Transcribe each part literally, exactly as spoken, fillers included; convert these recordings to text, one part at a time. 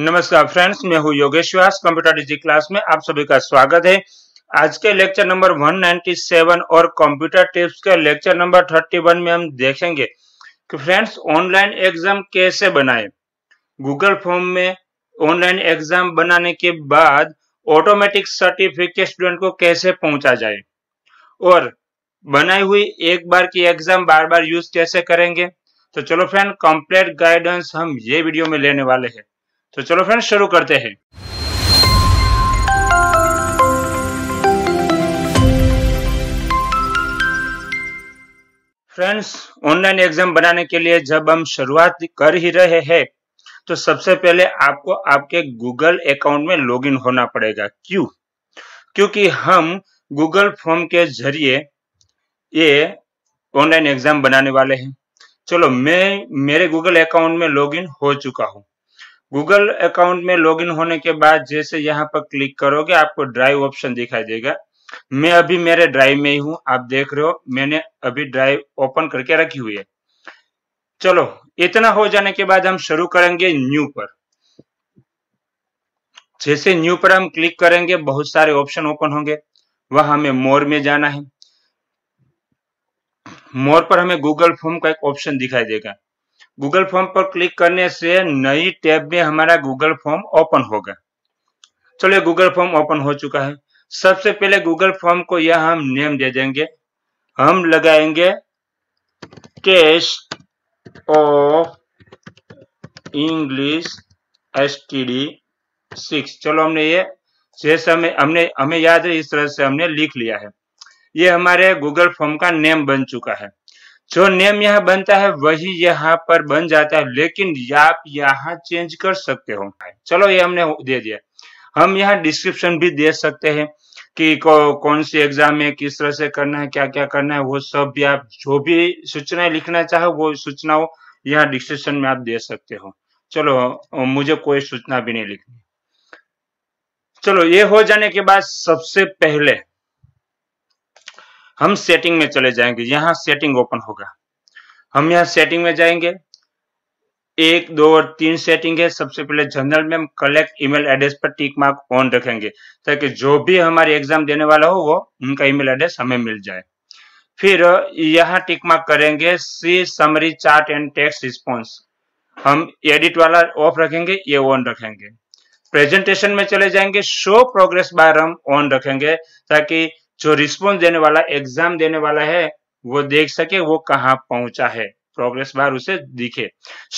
नमस्कार फ्रेंड्स, मैं हूं Yogesh Vyas. Computer digi class में आप सभी का स्वागत है। आज के लेक्चर नंबर एक सौ सत्तानवे और कंप्यूटर टिप्स के लेक्चर नंबर इकतीस में हम देखेंगे कि फ्रेंड्स ऑनलाइन एग्जाम कैसे बनाए। गूगल फॉर्म में ऑनलाइन एग्जाम बनाने के बाद ऑटोमेटिक सर्टिफिकेट स्टूडेंट को कैसे पहुंचा जाए और बनाई हुई एक बार की एग्जाम बार बार यूज कैसे करेंगे। तो चलो फ्रेंड, कंप्लीट गाइडेंस हम ये वीडियो में लेने वाले हैं। तो चलो फ्रेंड्स शुरू करते हैं। फ्रेंड्स ऑनलाइन एग्जाम बनाने के लिए जब हम शुरुआत कर ही रहे हैं तो सबसे पहले आपको आपके गूगल अकाउंट में लॉगिन होना पड़ेगा। क्यों? क्योंकि हम गूगल फॉर्म के जरिए ये ऑनलाइन एग्जाम बनाने वाले हैं। चलो मैं मेरे गूगल अकाउंट में लॉगिन हो चुका हूं। गूगल अकाउंट में लॉगिन होने के बाद जैसे यहाँ पर क्लिक करोगे आपको ड्राइव ऑप्शन दिखाई देगा। मैं अभी मेरे ड्राइव में ही हूँ, आप देख रहे हो मैंने अभी ड्राइव ओपन करके रखी हुई है। चलो इतना हो जाने के बाद हम शुरू करेंगे न्यू पर। जैसे न्यू पर हम क्लिक करेंगे बहुत सारे ऑप्शन ओपन होंगे, वहां हमें मोर में जाना है। मोर पर हमें गूगल फॉर्म का एक ऑप्शन दिखाई देगा। गूगल फॉर्म पर क्लिक करने से नई टैब में हमारा गूगल फॉर्म ओपन होगा। चलिए गूगल फॉर्म ओपन हो चुका है। सबसे पहले गूगल फॉर्म को यह हम नेम दे देंगे, हम लगाएंगे test of English STD six. चलो हमने ये जैसे हमें हमने हमें याद है इस तरह से हमने लिख लिया है। ये हमारे गूगल फॉर्म का नेम बन चुका है। जो नेम यहाँ बनता है वही यहाँ पर बन जाता है, लेकिन आप यहाँ चेंज कर सकते हो। चलो ये हमने दे दिया। हम यहाँ डिस्क्रिप्शन भी दे सकते हैं कि कौन सी एग्जाम है, किस तरह से करना है, क्या क्या करना है, वो सब भी आप जो भी सूचनाएं लिखना चाहो वो सूचनाओं यहाँ डिस्क्रिप्शन में आप दे सकते हो। चलो मुझे कोई सूचना भी नहीं लिखनी। चलो ये हो जाने के बाद सबसे पहले हम सेटिंग में चले जाएंगे। यहाँ सेटिंग ओपन होगा, हम यहाँ सेटिंग में जाएंगे। एक दो और तीन सेटिंग है। सबसे पहले जनरल में हम कलेक्ट ईमेल एड्रेस पर टिक मार्क ऑन रखेंगे ताकि जो भी हमारे एग्जाम देने वाला हो वो उनका ईमेल एड्रेस हमें मिल जाए। फिर यहाँ टिक मार्क करेंगे see summary chart and text response. हम एडिट वाला ऑफ रखेंगे, ये ऑन रखेंगे। प्रेजेंटेशन में चले जाएंगे, शो प्रोग्रेस बार हम ऑन रखेंगे ताकि जो रिस्पॉन्स देने वाला एग्जाम देने वाला है वो देख सके वो कहाँ पहुंचा है, प्रोग्रेस बार उसे दिखे।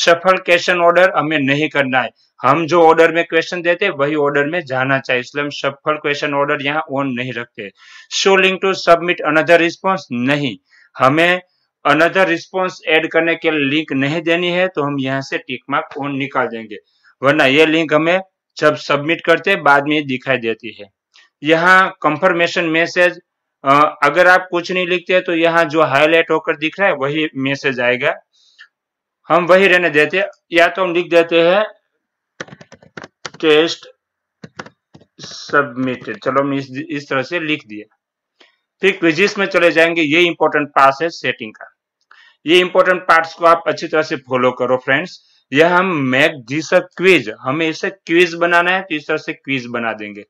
सफल क्वेश्चन ऑर्डर हमें नहीं करना है, हम जो ऑर्डर में क्वेश्चन देते हैं वही ऑर्डर में जाना चाहिए, इसलिए हम सफल क्वेश्चन ऑर्डर यहाँ ऑन नहीं रखते। Show link to submit another response, नहीं, हमें अनदर रिस्पॉन्स एड करने के लिंक नहीं देनी है तो हम यहाँ से टिक मार्क ऑन निकाल देंगे, वरना ये लिंक हमें जब सबमिट करते बाद में दिखाई देती है। यहाँ कंफर्मेशन मैसेज, अगर आप कुछ नहीं लिखते हैं तो यहाँ जो हाईलाइट होकर दिख रहा है वही मैसेज आएगा, हम वही रहने देते हैं। या तो हम लिख देते हैं टेस्ट सबमिटेड। चलो हम इस, इस तरह से लिख दिया। फिर क्विजिस में चले जाएंगे, ये इंपॉर्टेंट पार्ट है सेटिंग का। ये इंपॉर्टेंट पार्ट्स को आप अच्छी तरह से फॉलो करो फ्रेंड्स। यह हम मेक दिस अ क्विज, हमें इसे क्विज बनाना है तो इस तरह से क्विज बना देंगे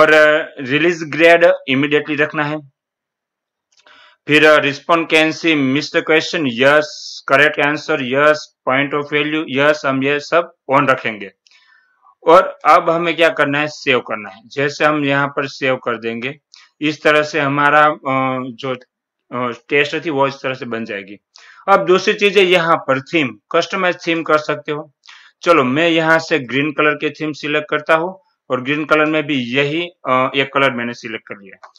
और रिलीज ग्रेड इमीडिएटली रखना है। फिर respond can see missed question, yes, correct answer, yes, point of value, yes, हम ये सब ऑन रखेंगे। और अब हमें क्या करना है, सेव करना है। जैसे हम यहाँ पर सेव कर देंगे इस तरह से हमारा जो टेस्ट थी वो इस तरह से बन जाएगी। अब दूसरी चीज है यहाँ पर थीम, कस्टमाइज थीम कर सकते हो। चलो मैं यहाँ से ग्रीन कलर की थीम सिलेक्ट करता हूँ और ग्रीन कलर में भी यही एक कलर मैंने सिलेक्ट कर लिया।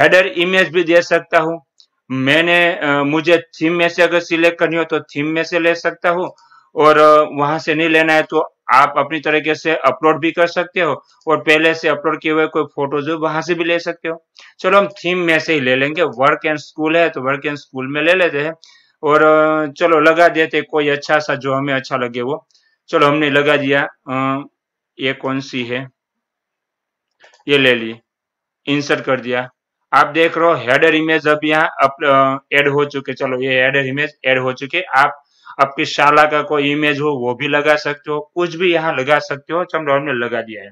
हेडर इमेज भी दे सकता हूँ, मैंने मुझे थीम में से अगर सिलेक्ट करनी हो तो थीम में से ले सकता हूँ और वहां से नहीं लेना है तो आप अपनी तरीके से अपलोड भी कर सकते हो और पहले से अपलोड किए हुए कोई फोटोज हो वहां से भी ले सकते हो। चलो हम थीम में से ही ले लेंगे। वर्क एंड स्कूल है तो वर्क एंड स्कूल में ले लेते हैं और चलो लगा देते कोई अच्छा सा जो हमें अच्छा लगे वो। चलो हमने लगा दिया, ये कौन सी है, ये ले ली, इंसर्ट कर दिया। आप देख रहे हो हेडर इमेज अब यहाँ ऐड हो चुके। चलो ये हेडर इमेज ऐड हो चुके। आप आपकी शाला का कोई इमेज हो वो भी लगा सकते हो, कुछ भी यहाँ लगा सकते हो। चलो हमने लगा दिया है।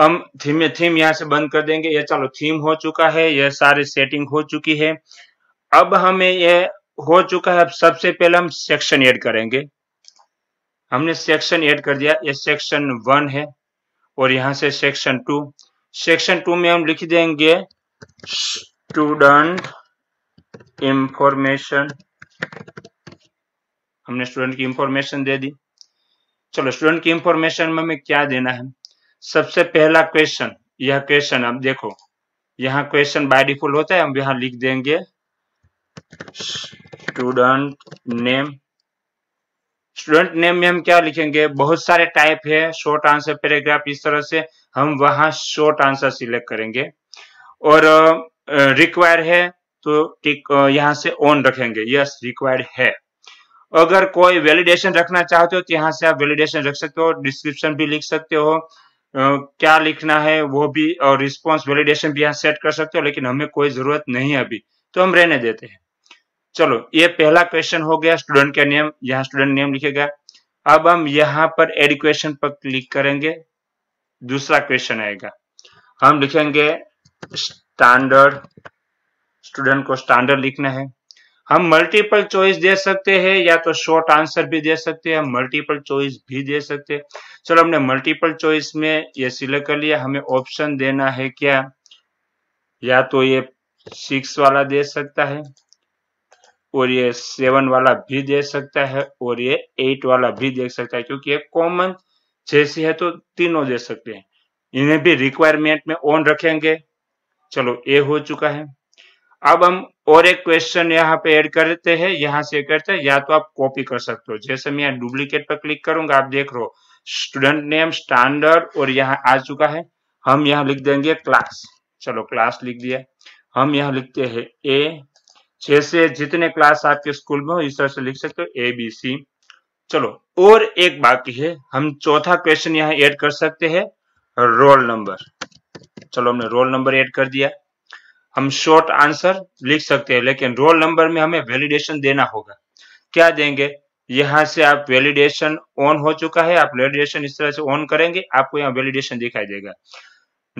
हम थीम थीम यहाँ से बंद कर देंगे। ये चलो थीम हो चुका है, ये सारी सेटिंग हो चुकी है। अब हमें ये हो चुका है, अब सबसे पहले हम सेक्शन ऐड करेंगे। हमने सेक्शन ऐड कर दिया, ये सेक्शन वन है और यहाँ से सेक्शन टू। सेक्शन टू में हम लिख देंगे स्टूडेंट इंफॉर्मेशन। हमने स्टूडेंट की इंफॉर्मेशन दे दी। चलो स्टूडेंट की इंफॉर्मेशन में हमें क्या देना है? सबसे पहला क्वेश्चन, यह क्वेश्चन आप देखो, यहाँ क्वेश्चन बाय डिफॉल्ट होता है, हम यहाँ लिख देंगे स्टूडेंट नेम। स्टूडेंट नेम में हम क्या लिखेंगे? बहुत सारे टाइप है, शॉर्ट आंसर, पैराग्राफ, इस तरह से हम वहां शॉर्ट आंसर सिलेक्ट करेंगे। और रिक्वायर्ड है तो टिक यहाँ से ऑन रखेंगे, यस रिक्वायर्ड है। अगर कोई वैलिडेशन रखना चाहते हो तो यहाँ से आप वैलिडेशन रख सकते हो, डिस्क्रिप्शन भी लिख सकते हो, Uh, क्या लिखना है वो भी, और रिस्पॉन्स वैलिडेशन भी यहाँ सेट कर सकते हो, लेकिन हमें कोई जरूरत नहीं है अभी तो हम रहने देते हैं। चलो ये पहला क्वेश्चन हो गया, स्टूडेंट का नेम, यहाँ स्टूडेंट नेम लिखेगा। अब हम यहाँ पर एड क्वेश्चन पर क्लिक करेंगे, दूसरा क्वेश्चन आएगा। हम लिखेंगे स्टैंडर्ड, स्टूडेंट को स्टैंडर्ड लिखना है। हम मल्टीपल चॉइस दे सकते हैं या तो शॉर्ट आंसर भी दे सकते हैं, मल्टीपल चॉइस भी दे सकते हैं। चलो हमने मल्टीपल चॉइस में ये सिलेक्ट कर लिया। हमें ऑप्शन देना है क्या? या तो ये सिक्स वाला दे सकता है और ये सेवन वाला भी दे सकता है और ये एट वाला भी दे सकता है, क्योंकि ये कॉमन जैसी है तो तीनों दे सकते हैं। इन्हें भी रिक्वायरमेंट में ऑन रखेंगे। चलो ये हो चुका है। अब हम और एक क्वेश्चन यहाँ पे ऐड करते हैं, यहाँ से करते हैं, या तो आप कॉपी कर सकते हो। जैसे मैं यहाँ डुप्लीकेट पर क्लिक करूंगा, आप देख रहे हो स्टूडेंट नेम, स्टैंडर्ड और यहाँ आ चुका है। हम यहाँ लिख देंगे क्लास। चलो क्लास लिख दिया। हम यहाँ लिखते हैं ए, जैसे जितने क्लास आपके स्कूल में हो इस तरह से लिख सकते हो, ए बी सी। चलो और एक बाकी है, हम चौथा क्वेश्चन यहाँ ऐड कर सकते हैं, रोल नंबर। चलो हमने रोल नंबर ऐड कर दिया। हम शॉर्ट आंसर लिख सकते हैं, लेकिन रोल नंबर में हमें वैलिडेशन देना होगा। क्या देंगे? यहाँ से आप वैलिडेशन ऑन हो चुका है, आप वैलिडेशन इस तरह से ऑन करेंगे, आपको यहाँ वैलिडेशन दिखाई देगा।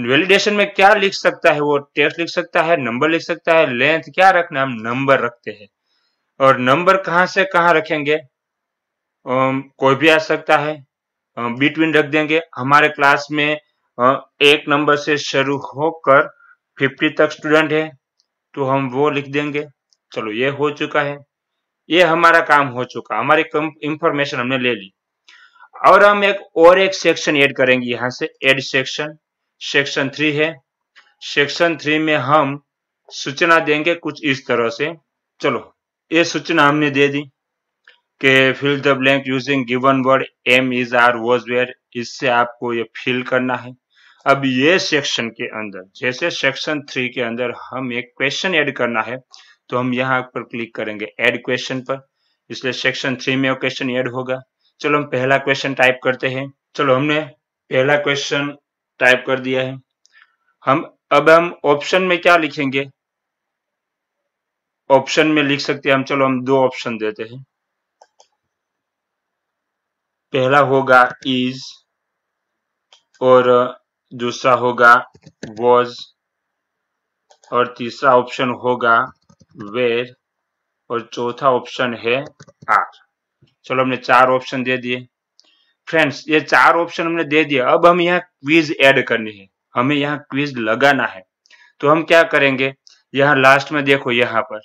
वैलिडेशन में क्या लिख सकता है? वो टेक्स्ट लिख सकता है, नंबर लिख सकता है, लेंथ क्या रखना, हम नंबर रखते हैं। और नंबर कहाँ से कहाँ रखेंगे? कोई भी आ सकता है, बिटवीन रख देंगे। हमारे क्लास में एक नंबर से शुरू होकर पचास तक स्टूडेंट है तो हम वो लिख देंगे। चलो ये हो चुका है, ये हमारा काम हो चुका, हमारी इंफॉर्मेशन हमने ले ली। और हम एक और एक सेक्शन ऐड करेंगे, यहाँ से ऐड सेक्शन, सेक्शन थ्री है। सेक्शन थ्री में हम सूचना देंगे कुछ इस तरह से। चलो ये सूचना हमने दे दी कि fill the blank using given word am is are was were, इससे आपको ये फिल करना है। अब ये सेक्शन के अंदर, जैसे सेक्शन थ्री के अंदर हम एक क्वेश्चन ऐड करना है तो हम यहाँ पर क्लिक करेंगे ऐड क्वेश्चन पर, इसलिए सेक्शन थ्री में क्वेश्चन ऐड होगा। चलो हम पहला क्वेश्चन टाइप करते हैं। चलो हमने पहला क्वेश्चन टाइप कर दिया है। हम अब हम ऑप्शन में क्या लिखेंगे? ऑप्शन में लिख सकते हैं हम। चलो हम दो ऑप्शन देते हैं, पहला होगा इज और दूसरा होगा वॉज और तीसरा ऑप्शन होगा वेर और चौथा ऑप्शन है आर। चलो हमने चार ऑप्शन दे दिए। फ्रेंड्स ये चार ऑप्शन हमने दे दिए। अब हम यहाँ क्विज ऐड करनी है, हमें यहाँ क्विज लगाना है। तो हम क्या करेंगे? यहाँ लास्ट में देखो, यहाँ पर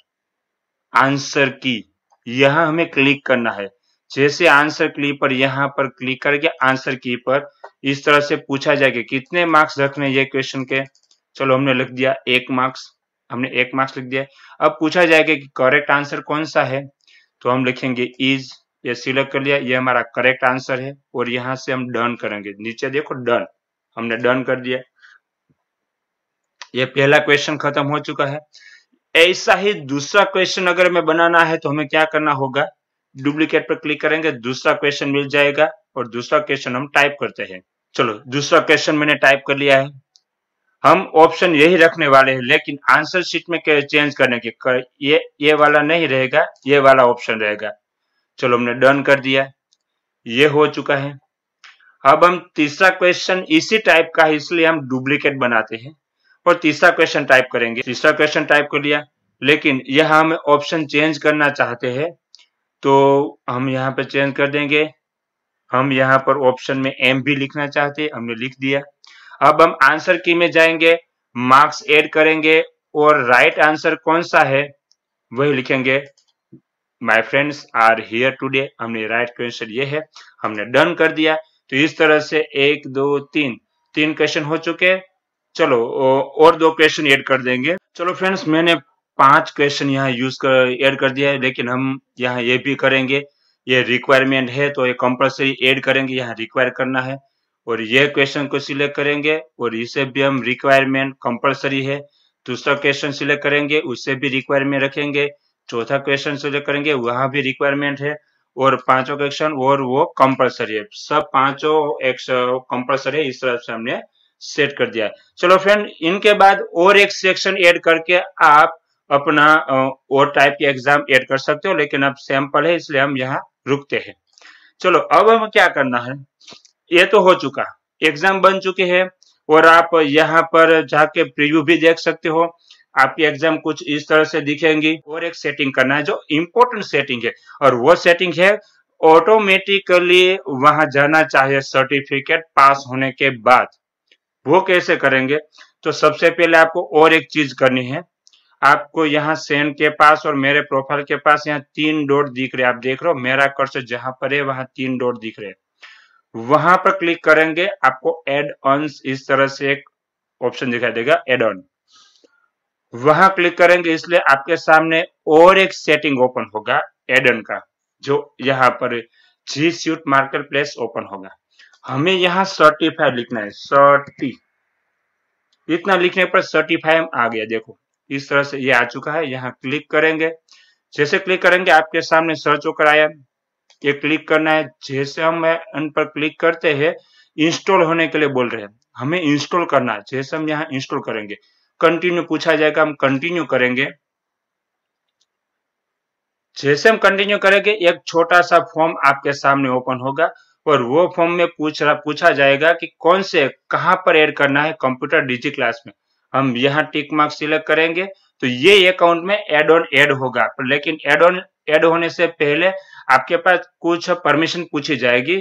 आंसर की, यहाँ हमें क्लिक करना है। जैसे आंसर की पर यहाँ पर क्लिक करके आंसर की पर इस तरह से पूछा जाएगा कितने मार्क्स रखने ये क्वेश्चन के। चलो हमने लिख दिया एक मार्क्स, हमने एक मार्क्स लिख दिया। अब पूछा जाएगा कि करेक्ट आंसर कौन सा है, तो हम लिखेंगे इज, ये सिलेक्ट कर लिया, ये हमारा करेक्ट आंसर है। और यहाँ से हम डन करेंगे, नीचे देखो डन, हमने डन कर दिया। ये पहला क्वेश्चन खत्म हो चुका है। ऐसा ही दूसरा क्वेश्चन अगर हमें बनाना है तो हमें क्या करना होगा? डुप्लीकेट पर क्लिक करेंगे, दूसरा क्वेश्चन मिल जाएगा और दूसरा क्वेश्चन हम टाइप करते हैं। चलो दूसरा क्वेश्चन मैंने टाइप कर लिया है। हम ऑप्शन यही रखने वाले हैं, लेकिन आंसर शीट में चेंज करने के कर, ये ये वाला नहीं रहेगा, ये वाला ऑप्शन रहेगा। चलो हमने डन कर दिया, ये हो चुका है। अब हम तीसरा क्वेश्चन इसी टाइप का है, इसलिए हम डुप्लीकेट बनाते हैं और तीसरा क्वेश्चन टाइप करेंगे। तीसरा क्वेश्चन टाइप कर लिया, लेकिन यह हम ऑप्शन चेंज करना चाहते हैं तो हम यहाँ पर चेंज कर देंगे। हम यहाँ पर ऑप्शन में एम भी लिखना चाहते, हमने लिख दिया। अब हम आंसर की में जाएंगे, मार्क्स ऐड करेंगे और राइट आंसर कौन सा है वही लिखेंगे। My friends are here today, हमने राइट क्वेश्चन ये है, हमने डन कर दिया। तो इस तरह से एक दो तीन तीन क्वेश्चन हो चुके। चलो और दो क्वेश्चन ऐड कर देंगे। चलो फ्रेंड्स, मैंने पांच क्वेश्चन यहाँ यूज कर ऐड कर दिया है, लेकिन हम यहाँ ये भी करेंगे। ये रिक्वायरमेंट है तो ये कंपल्सरी ऐड करेंगे, यहाँ रिक्वायर करना है। और ये क्वेश्चन को सिलेक्ट करेंगे और इसे भी हम रिक्वायरमेंट कंपल्सरी है। दूसरा क्वेश्चन सिलेक्ट करेंगे, उससे भी रिक्वायरमेंट रखेंगे। चौथा क्वेश्चन सिलेक्ट करेंगे, वहां भी रिक्वायरमेंट है। और पांचों क्वेश्चन और वो कंपल्सरी है, सब पांचों कंपल्सरी है। इस तरह से हमने सेट कर दिया है। चलो फ्रेंड, इनके बाद और एक सेक्शन ऐड करके आप अपना और टाइप के एग्जाम ऐड कर सकते हो, लेकिन अब सैंपल है इसलिए हम यहाँ रुकते हैं। चलो अब हम क्या करना है, ये तो हो चुका, एग्जाम बन चुके हैं और आप यहाँ पर जाके प्रीव्यू भी देख सकते हो। आपकी एग्जाम कुछ इस तरह से दिखेंगी। और एक सेटिंग करना है जो इम्पोर्टेंट सेटिंग है, और वो सेटिंग है ऑटोमेटिकली वहां जाना चाहिए सर्टिफिकेट पास होने के बाद। वो कैसे करेंगे, तो सबसे पहले आपको और एक चीज करनी है। आपको यहाँ सेंड के पास और मेरे प्रोफाइल के पास यहाँ तीन डॉट दिख रहे, आप देख रहे हो, मेरा कर्सर जहां पर है वहां तीन डॉट दिख रहे, वहां पर क्लिक करेंगे। आपको एड ऑन्स इस तरह से एक ऑप्शन दिखाई देगा, एड ऑन, वहां क्लिक करेंगे। इसलिए आपके सामने और एक सेटिंग ओपन होगा एड ऑन का, जो यहाँ पर G suit market place open होगा। हमें यहाँ सर्टिफाई लिखना है, सर्टी इतना लिखने पर सर्टिफाइम आ गया। देखो इस तरह से ये आ चुका है, यहाँ क्लिक करेंगे। जैसे क्लिक करेंगे आपके सामने सर्च होकर आया, ये क्लिक करना है। जैसे हम इन पर क्लिक करते हैं, इंस्टॉल होने के लिए बोल रहे हैं, हमें इंस्टॉल करना है। जैसे हम यहाँ इंस्टॉल करेंगे, कंटिन्यू पूछा जाएगा, हम कंटिन्यू करेंगे। जैसे हम कंटिन्यू करेंगे, एक छोटा सा फॉर्म आपके सामने ओपन होगा और वो फॉर्म में पूछ रहा पूछा जाएगा कि कौन से कहाँ पर ऐड करना है कंप्यूटर डिजी क्लास में। हम यहाँ टिक मार्क सिलेक्ट करेंगे तो ये अकाउंट में एड ऑन एड होगा। लेकिन एड ऑन एड होने से पहले आपके पास कुछ परमिशन पूछी जाएगी,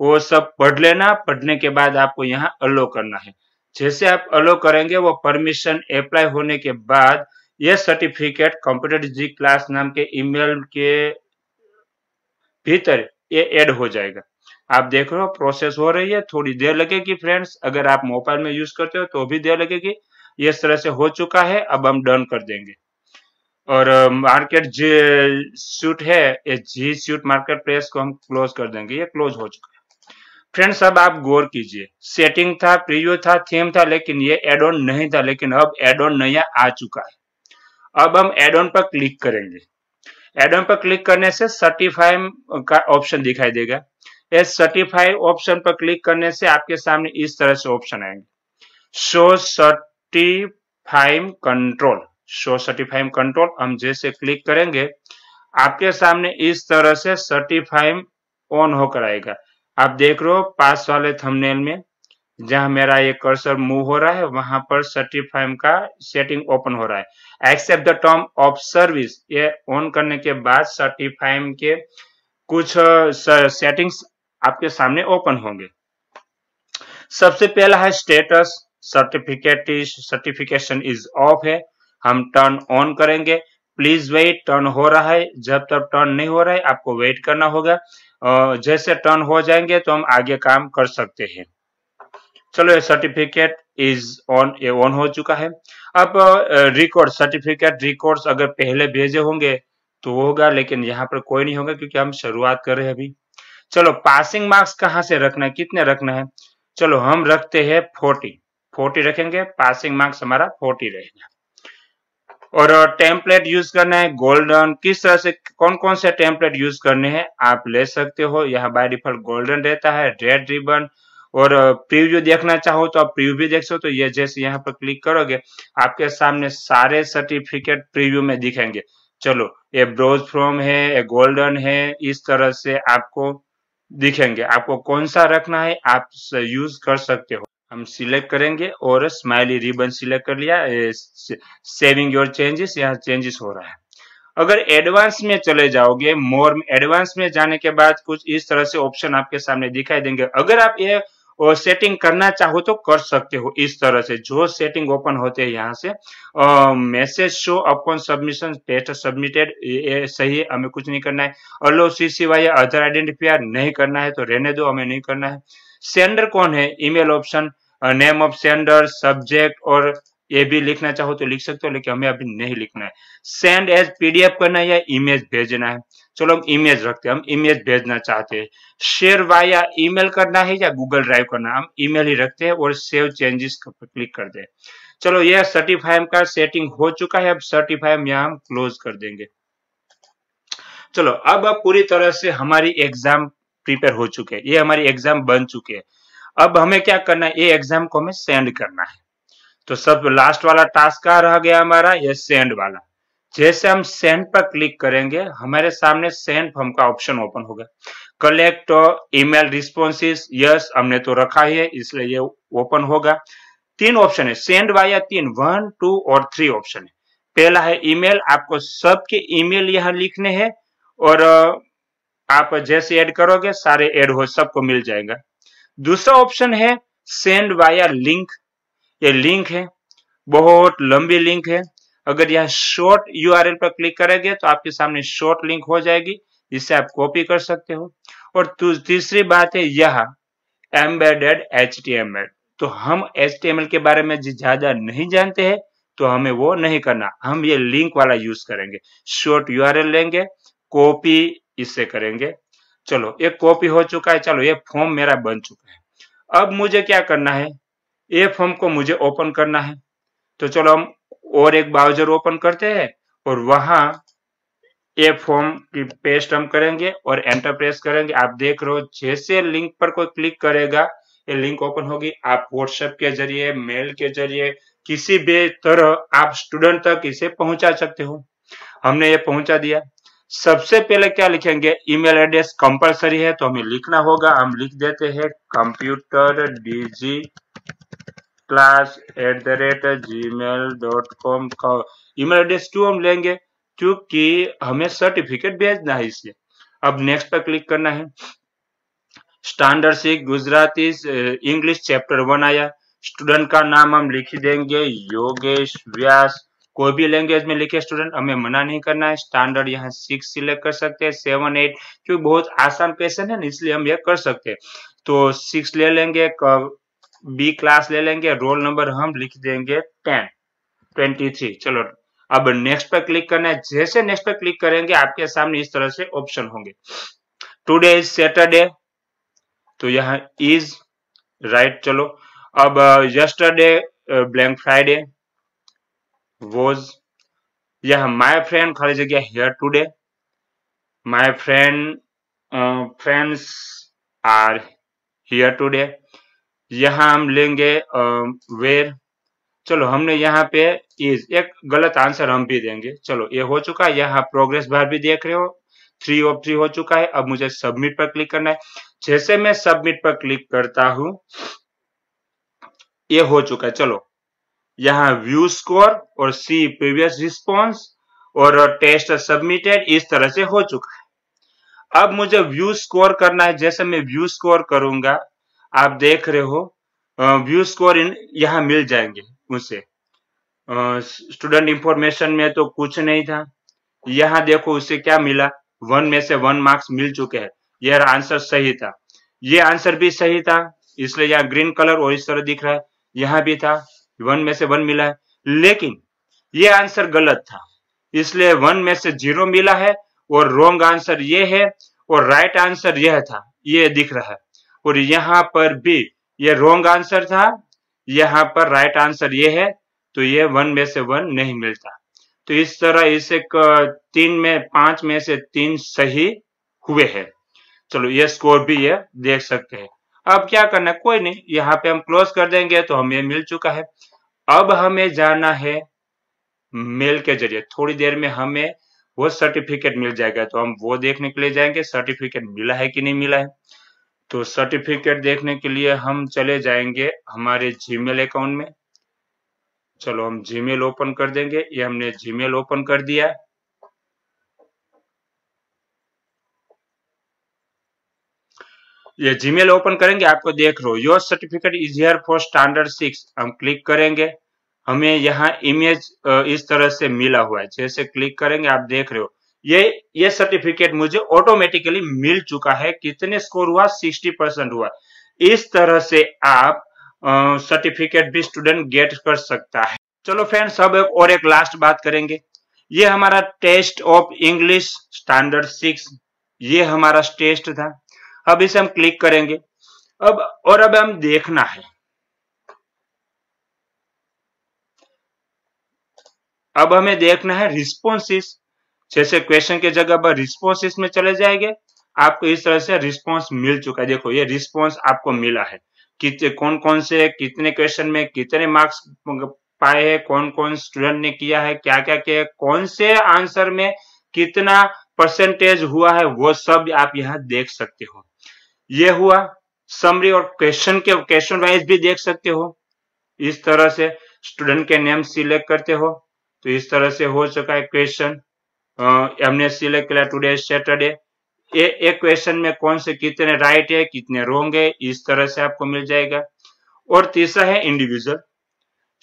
वो सब पढ़ लेना। पढ़ने के बाद आपको यहाँ अलो करना है। जैसे आप अलो करेंगे, वो परमिशन अप्लाई होने के बाद यह सर्टिफिकेट कंप्यूटर डिजी क्लास नाम के ईमेल के भीतर ये ऐड हो जाएगा। आप देख रहे हो प्रोसेस हो रही है, थोड़ी देर लगेगी फ्रेंड्स। अगर आप मोबाइल में यूज करते हो तो भी देर लगेगी। इस तरह से हो चुका है, अब हम डन कर देंगे। और मार्केट जी सूट है, ये जी सूट मार्केट प्लेस को हम क्लोज कर देंगे। ये क्लोज हो चुका है फ्रेंड्स। अब आप गौर कीजिए, सेटिंग था, प्रीव्यू था, थीम था, लेकिन ये एड ऑन नहीं था। लेकिन अब एड ऑन नया आ चुका है। अब हम एड ऑन पर क्लिक करेंगे। एड ऑन पर क्लिक करने से सर्टिफाइम का ऑप्शन दिखाई देगा। इस सर्टिफाई ऑप्शन पर क्लिक करने से आपके सामने इस तरह से ऑप्शन आएंगे, show Certify'em control, show Certify'em control. हम जैसे क्लिक करेंगे, आपके सामने इस तरह से सर्टिफाइम ऑन होकर आएगा। आप देख रहे हो पास वाले थंबनेल में जहां मेरा ये कर्सर मूव हो रहा है, वहां पर सर्टिफाइम का सेटिंग ओपन हो रहा है। Accept the term of service, ये ऑन करने के बाद सर्टिफाइम के कुछ सेटिंग्स आपके सामने ओपन होंगे। सबसे पहला है status, certificate is certification is off है, हम टर्न ऑन करेंगे। प्लीज वेट, टर्न हो रहा है, जब तक टर्न नहीं हो रहा है आपको वेट करना होगा। जैसे टर्न हो जाएंगे तो हम आगे काम कर सकते हैं। चलो ये सर्टिफिकेट इज ऑन, ये ऑन हो चुका है। अब रिकॉर्ड, सर्टिफिकेट रिकॉर्ड्स अगर पहले भेजे होंगे तो होगा, लेकिन यहाँ पर कोई नहीं होगा क्योंकि हम शुरुआत कर रहे हैं अभी। चलो पासिंग मार्क्स कहाँ से रखना है, कितने रखना है, चलो हम रखते हैं फोर्टी, फोर्टी रखेंगे। पासिंग मार्क्स हमारा फोर्टी रहेगा। और टेम्पलेट यूज करना है गोल्डन, किस तरह से कौन कौन से टेम्पलेट यूज करने हैं आप ले सकते हो। यहाँ बाय डिफॉल्ट गोल्डन रहता है, रेड रिबन और प्रीव्यू देखना चाहो तो आप प्रीव्यू भी देख सकते हो। तो ये जैसे यहाँ पर क्लिक करोगे आपके सामने सारे सर्टिफिकेट प्रीव्यू में दिखेंगे। चलो ये ब्रोज फ्रॉम है, ये गोल्डन है, इस तरह से आपको दिखेंगे। आपको कौन सा रखना है आप यूज कर सकते हो। हम सिलेक्ट करेंगे और स्माइली रिबन सिलेक्ट कर लिया। सेविंग योर चेंजेस, यहाँ चेंजेस हो रहा है। अगर एडवांस में चले जाओगे, मोर में एडवांस में जाने के बाद कुछ इस तरह से ऑप्शन आपके सामने दिखाई देंगे। अगर आप ये और सेटिंग करना चाहो तो कर सकते हो। इस तरह से जो सेटिंग ओपन होते हैं यहाँ से message show upon submission test submitted, ये सही है, हमें कुछ नहीं करना है। अलो सी सिवाय अदर आइडेंटिफायर नहीं करना है तो रहने दो, हमें नहीं करना है। सेंडर कौन है, email option, name of sender, subject और ये भी लिखना चाहो तो लिख सकते हो, लेकिन हमें अभी नहीं लिखना है। सेंड एज पीडीएफ करना है या इमेज भेजना है, चलो हम इमेज रखते हैं, हम इमेज भेजना चाहते हैं। शेयर वाया ईमेल करना है या गूगल ड्राइव करना है, हम ईमेल ही रखते हैं और सेव चेंजेस पर क्लिक करते हैं। चलो यह सर्टिफाइम का सेटिंग हो चुका है। अब सर्टिफाइम यहाँ हम क्लोज कर देंगे। चलो अब अब पूरी तरह से हमारी एग्जाम प्रिपेयर हो चुके हैं, ये हमारी एग्जाम बन चुके हैं। अब हमें क्या करना है, ये एग्जाम को हमें सेंड करना है। तो सब लास्ट वाला टास्क कहाँ रह गया हमारा, ये सेंड वाला। जैसे हम सेंड पर क्लिक करेंगे हमारे सामने सेंड फॉर्म का ऑप्शन ओपन होगा। कलेक्ट ईमेल रिस्पॉन्सेस, यस हमने तो रखा है इसलिए ये ओपन होगा। तीन ऑप्शन है सेंड वाया, तीन वन टू और थ्री ऑप्शन है। पहला है ईमेल, आपको सबके ईमेल यहाँ लिखने हैं और आप जैसे ऐड करोगे सारे ऐड हो सबको मिल जाएगा। दूसरा ऑप्शन है सेंड वाया लिंक, ये लिंक है, बहुत लंबी लिंक है। अगर यहाँ शॉर्ट यूआरएल पर क्लिक करेंगे तो आपके सामने शॉर्ट लिंक हो जाएगी, जिसे आप कॉपी कर सकते हो। और तीसरी बात है यहाँ एम्बेडेड एचटीएमएल, तो हम एचटीएमएल के बारे में ज्यादा नहीं जानते हैं तो हमें वो नहीं करना, हम ये लिंक वाला यूज करेंगे। शॉर्ट यूआरएल लेंगे, कॉपी इससे करेंगे। चलो ये कॉपी हो चुका है। चलो ये फॉर्म मेरा बन चुका है। अब मुझे क्या करना है, ये फॉर्म को मुझे ओपन करना है। तो चलो हम और एक ब्राउजर ओपन करते हैं और वहां ये फॉर्म की पेस्ट हम करेंगे और एंटर प्रेस करेंगे। आप देख रहे हो जैसे लिंक पर कोई क्लिक करेगा ये लिंक ओपन होगी। आप व्हाट्सएप के जरिए, मेल के जरिए, किसी भी तरह आप स्टूडेंट तक इसे पहुंचा सकते हो। हमने ये पहुंचा दिया। सबसे पहले क्या लिखेंगे, ईमेल एड्रेस कंपलसरी है तो हमें लिखना होगा। हम लिख देते हैं computer digi class at the rate Gmail dot com का ईमेल एड्रेस टू हम लेंगे क्योंकि हमें सर्टिफिकेट भेजना है इसलिए। अब नेक्स्ट पर क्लिक करना है। Standard six Gujarati English chapter one आया। स्टूडेंट का नाम हम लिख देंगे योगेश व्यास, कोई भी लैंग्वेज में लिखे स्टूडेंट, हमें मना नहीं करना है। स्टैंडर्ड यहाँ सिक्स सिलेक्ट कर सकते हैं, सेवन एट क्योंकि बहुत आसान क्वेश्चन है ना इसलिए हम यह कर सकते हैं। तो सिक्स ले लेंगे, बी क्लास ले लेंगे। रोल नंबर हम लिख देंगे टेन ट्वेंटी थ्री। चलो अब नेक्स्ट पर क्लिक करना है। जैसे नेक्स्ट पर क्लिक करेंगे आपके सामने इस तरह से ऑप्शन होंगे। टुडे इज सैटरडे तो यहाँ इज राइट। चलो अब यस्टरडे ब्लैंक फ्राइडे वॉज, यह माय फ्रेंड खाली जगह here today, my friend friends are here today. यहाँ हम लेंगे वेर। चलो हमने यहाँ पे इज एक गलत आंसर हम भी देंगे। चलो ये हो चुका है। यहाँ प्रोग्रेस बार भी देख रहे हो, थ्री ऑफ थ्री हो चुका है। अब मुझे सबमिट पर क्लिक करना है। जैसे मैं सबमिट पर क्लिक करता हूँ ये हो चुका है। चलो यहाँ व्यू स्कोर और सी प्रीवियस रिस्पॉन्स और टेस्ट सबमिटेड इस तरह से हो चुका है। अब मुझे व्यू स्कोर करना है। जैसे मैं व्यू स्कोर करूंगा आप देख रहे हो व्यू स्कोर इन यहाँ मिल जाएंगे उसे। स्टूडेंट इंफॉर्मेशन में तो कुछ नहीं था, यहाँ देखो उसे क्या मिला, वन में से वन मार्क्स मिल चुके हैं। यह आंसर सही था, ये आंसर भी सही था इसलिए यहाँ ग्रीन कलर और इस तरह दिख रहा है। यहाँ भी था, वन में से वन मिला है, लेकिन ये आंसर गलत था इसलिए वन में से जीरो मिला है और रॉन्ग आंसर ये है और राइट आंसर यह था, ये दिख रहा है। और यहाँ पर भी ये रॉन्ग आंसर था, यहाँ पर राइट आंसर ये है तो ये वन में से वन नहीं मिलता। तो इस तरह इसे तीन में पांच में से तीन सही हुए हैं। चलो ये स्कोर भी ये देख सकते हैं। अब क्या करना है, कोई नहीं, यहाँ पे हम क्लोज कर देंगे तो हमें मिल चुका है। अब हमें जाना है मेल के जरिए, थोड़ी देर में हमें वो सर्टिफिकेट मिल जाएगा, तो हम वो देखने के लिए जाएंगे सर्टिफिकेट मिला है कि नहीं मिला है। तो सर्टिफिकेट देखने के लिए हम चले जाएंगे हमारे जीमेल अकाउंट में। चलो हम जीमेल ओपन कर देंगे, ये हमने जीमेल ओपन कर दिया। ये जीमेल ओपन करेंगे, आपको देख रहे हो your certificate is here for standard six, हम क्लिक करेंगे, हमें यहाँ इमेज इस तरह से मिला हुआ है। जैसे क्लिक करेंगे आप देख रहे हो ये ये सर्टिफिकेट मुझे ऑटोमेटिकली मिल चुका है। कितने स्कोर हुआ, साठ परसेंट हुआ। इस तरह से आप सर्टिफिकेट भी स्टूडेंट गेट कर सकता है। चलो फ्रेंड्स, अब एक और एक लास्ट बात करेंगे। ये हमारा test of English standard six, ये हमारा टेस्ट था। अब इसे हम क्लिक करेंगे, अब और अब हम देखना है, अब हमें देखना है रिस्पॉन्सेस। जैसे क्वेश्चन के जगह पर रिस्पॉन्सेस में चले जाएंगे, आपको इस तरह से रिस्पॉन्स मिल चुका है। देखो ये रिस्पॉन्स आपको मिला है, कितने कौन कौन से कितने क्वेश्चन में कितने मार्क्स पाए हैं, कौन कौन स्टूडेंट ने किया है, क्या क्या किया, कौन से आंसर में कितना परसेंटेज हुआ है, वो सब आप यहाँ देख सकते हो। ये हुआ समरी, और क्वेश्चन के क्वेश्चन वाइज भी देख सकते हो। इस तरह से स्टूडेंट के नेम सिलेक्ट करते हो तो इस तरह से हो चुका है। क्वेश्चन हमने सिलेक्ट किया, टुडे सैटरडे, एक क्वेश्चन में कौन से कितने राइट है कितने रॉन्ग है, इस तरह से आपको मिल जाएगा। और तीसरा है इंडिविजुअल,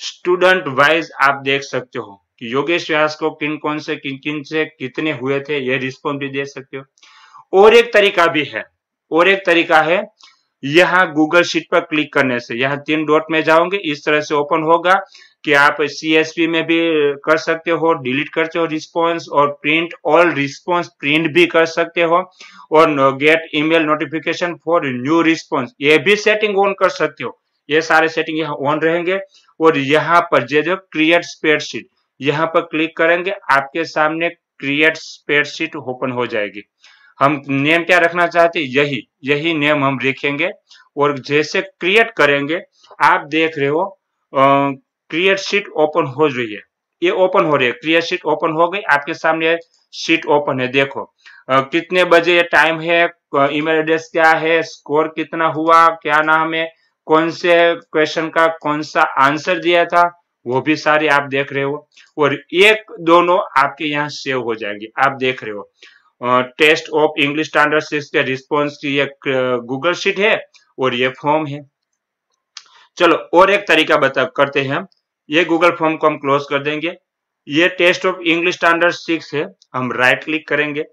स्टूडेंट वाइज आप देख सकते हो कि योगेश व्यास को किन कौन से किन किन से कितने हुए थे, ये रिस्पॉन्स भी दे सकते हो। और एक तरीका भी है, और एक तरीका है यहाँ गूगल शीट पर क्लिक करने से, यहाँ तीन डॉट में जाओगे, इस तरह से ओपन होगा कि आप सीएसवी में भी कर सकते हो, डिलीट करते हो रिस्पॉन्स, और प्रिंट ऑल रिस्पॉन्स प्रिंट भी कर सकते हो, और get email notification for new response ये भी सेटिंग ऑन कर सकते हो। ये सारे सेटिंग यहाँ ऑन रहेंगे। और यहाँ पर जो जो क्रिएट स्प्रेडशीट, यहाँ पर क्लिक करेंगे, आपके सामने क्रिएट स्प्रेडशीट ओपन हो जाएगी। हम नेम क्या रखना चाहते हैं, यही यही नेम हम रखेंगे, और जैसे क्रिएट करेंगे आप देख रहे हो क्रिएट शीट ओपन हो रही है, ये ओपन हो रही है, क्रिएट शीट ओपन हो गई, आपके सामने शीट ओपन है। देखो आ, कितने बजे टाइम है, ईमेल एड्रेस क्या है, स्कोर कितना हुआ, क्या नाम है, कौन से क्वेश्चन का कौन सा आंसर दिया था, वो भी सारे आप देख रहे हो। और एक दोनों आपके यहाँ सेव हो जाएंगे, आप देख रहे हो test of English standard six के रिस्पॉन्स की ये गूगल शीट है और ये फॉर्म है। चलो और एक तरीका बता करते हैं हम, ये गूगल फॉर्म को हम क्लोज कर देंगे। ये test of English standard six है, हम राइट क्लिक करेंगे,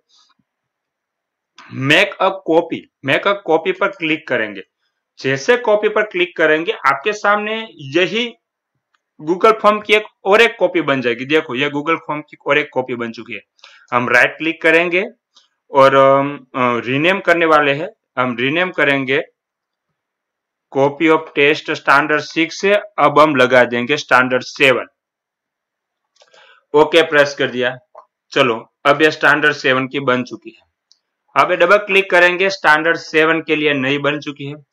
make a copy, make a copy पर क्लिक करेंगे। जैसे कॉपी पर क्लिक करेंगे आपके सामने यही गूगल फॉर्म की एक और एक कॉपी बन जाएगी। देखो ये गूगल फॉर्म की और एक कॉपी बन चुकी है। हम राइट क्लिक करेंगे और रीनेम करने वाले हैं, हम रीनेम करेंगे copy of test standard six से, अब हम लगा देंगे स्टैंडर्ड सेवन। ओके प्रेस कर दिया। चलो अब ये स्टैंडर्ड सेवन की बन चुकी है। अब ये डबल क्लिक करेंगे, स्टैंडर्ड सेवन के लिए नई बन चुकी है।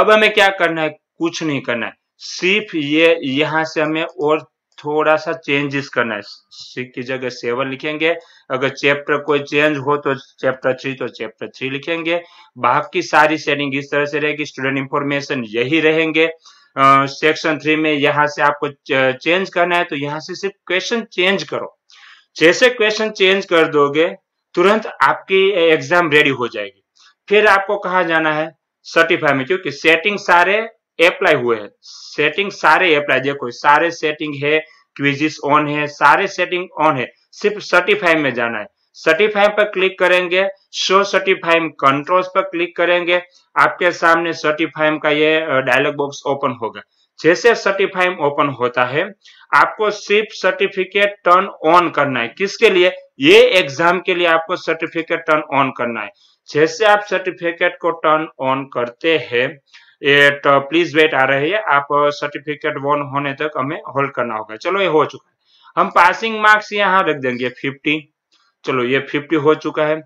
अब हमें क्या करना है, कुछ नहीं करना है, सिर्फ ये यहाँ से हमें और थोड़ा सा चेंजेस करना है। सिक्स की जगह सेवन लिखेंगे, अगर चैप्टर कोई चेंज हो तो चैप्टर थ्री तो चैप्टर थ्री लिखेंगे, बाकी सारी सेटिंग इस तरह से रहेगी। स्टूडेंट इंफॉर्मेशन यही रहेंगे। सेक्शन थ्री में यहाँ से आपको चेंज करना है तो यहाँ से सिर्फ क्वेश्चन चेंज करो। जैसे क्वेश्चन चेंज कर दोगे तुरंत आपकी एग्जाम रेडी हो जाएगी। फिर आपको कहाँ जाना है, सर्टिफाई में, क्योंकि सेटिंग सारे अप्लाई हुए हैं, सेटिंग सारे अप्लाई, देखो सारे सेटिंग है, क्विज़िस ऑन है, सारे सेटिंग ऑन है, सिर्फ सर्टिफाइम में जाना है। सर्टिफाइम पर क्लिक करेंगे, शो सर्टिफाइम कंट्रोल्स पर क्लिक करेंगे, आपके सामने सर्टिफाइम का ये डायलॉग बॉक्स ओपन होगा। जैसे सर्टिफाइम ओपन होता है आपको सिर्फ सर्टिफिकेट टर्न ऑन करना है। किसके लिए, ये एग्जाम के लिए आपको सर्टिफिकेट टर्न ऑन करना है। जैसे आप सर्टिफिकेट को टर्न ऑन करते हैं, एट प्लीज वेट आ रही है, आप सर्टिफिकेट वन होने तक हमें होल्ड करना होगा। चलो ये हो चुका है, हम पासिंग मार्क्स यहाँ रख देंगे फिफ्टी। चलो ये फिफ्टी हो चुका है।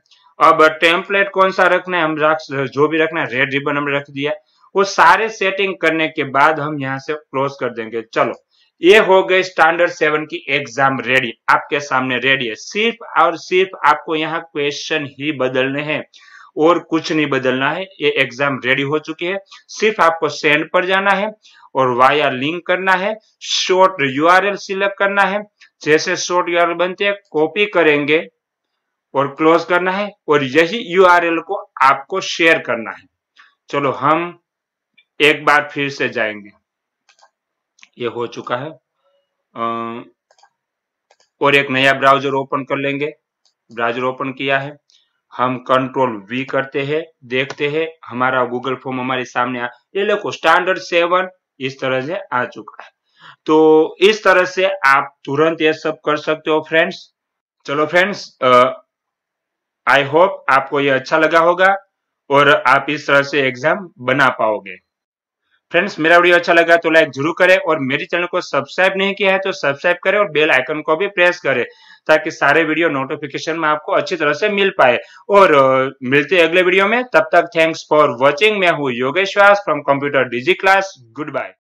अब टेम्पलेट कौन सा रखना है, हम रख जो भी रखना है, रेड रिबन हमने रख दिया। वो सारे सेटिंग करने के बाद हम यहाँ से क्लोज कर देंगे। चलो, ये हो गई स्टैंडर्ड सेवन की एग्जाम रेडी, आपके सामने रेडी है। सिर्फ और सिर्फ आपको यहाँ क्वेश्चन ही बदलने हैं और कुछ नहीं बदलना है। ये एग्जाम रेडी हो चुकी है। सिर्फ आपको सेंड पर जाना है और वाया लिंक करना है, शॉर्ट यूआरएल सिलेक्ट करना है। जैसे शॉर्ट यूआरएल बनते हैं कॉपी करेंगे और क्लोज करना है और यही यूआरएल को आपको शेयर करना है। चलो हम एक बार फिर से जाएंगे, ये हो चुका है, और एक नया ब्राउजर ओपन कर लेंगे। ब्राउजर ओपन किया है, हम कंट्रोल वी करते हैं, देखते हैं हमारा गूगल फॉर्म हमारे सामने आ, ये देखो स्टैंडर्ड सेवन इस तरह से आ चुका है। तो इस तरह से आप तुरंत ये सब कर सकते हो फ्रेंड्स। चलो फ्रेंड्स, आई होप आपको ये अच्छा लगा होगा और आप इस तरह से एग्जाम बना पाओगे। फ्रेंड्स, मेरा वीडियो अच्छा लगा तो लाइक जरूर करें और मेरे चैनल को सब्सक्राइब नहीं किया है तो सब्सक्राइब करें और बेल आइकन को भी प्रेस करें ताकि सारे वीडियो नोटिफिकेशन में आपको अच्छी तरह से मिल पाए। और मिलते हैं अगले वीडियो में, तब तक थैंक्स फॉर वॉचिंग। मैं हूँ Yogesh Vyas from computer digi class. Good bye.